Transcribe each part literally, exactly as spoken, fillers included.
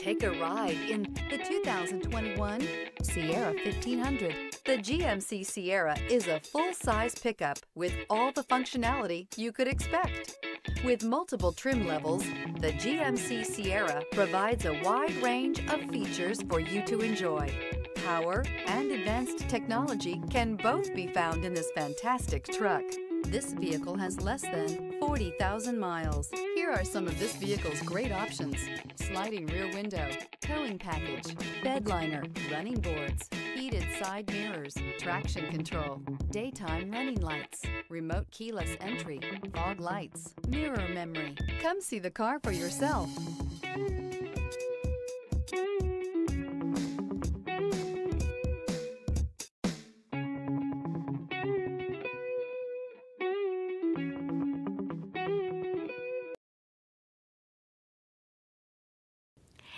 Take a ride in the two thousand twenty-one Sierra fifteen hundred. The G M C Sierra is a full-size pickup with all the functionality you could expect. With multiple trim levels, the G M C Sierra provides a wide range of features for you to enjoy. Power and advanced technology can both be found in this fantastic truck. This vehicle has less than forty thousand miles. Here are some of this vehicle's great options: sliding rear window, towing package, bed liner, running boards, heated side mirrors, traction control, daytime running lights, remote keyless entry, fog lights, mirror memory. Come see the car for yourself.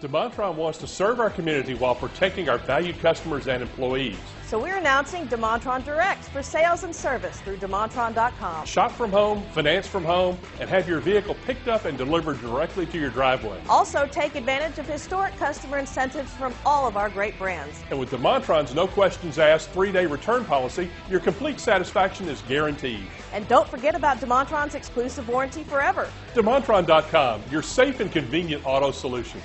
DeMontrond wants to serve our community while protecting our valued customers and employees. So we're announcing DeMontrond Direct for sales and service through DeMontrond dot com. Shop from home, finance from home, and have your vehicle picked up and delivered directly to your driveway. Also, take advantage of historic customer incentives from all of our great brands. And with DeMontrond's no questions asked three-day return policy, your complete satisfaction is guaranteed. And don't forget about DeMontrond's exclusive warranty forever. DeMontrond dot com, your safe and convenient auto solution.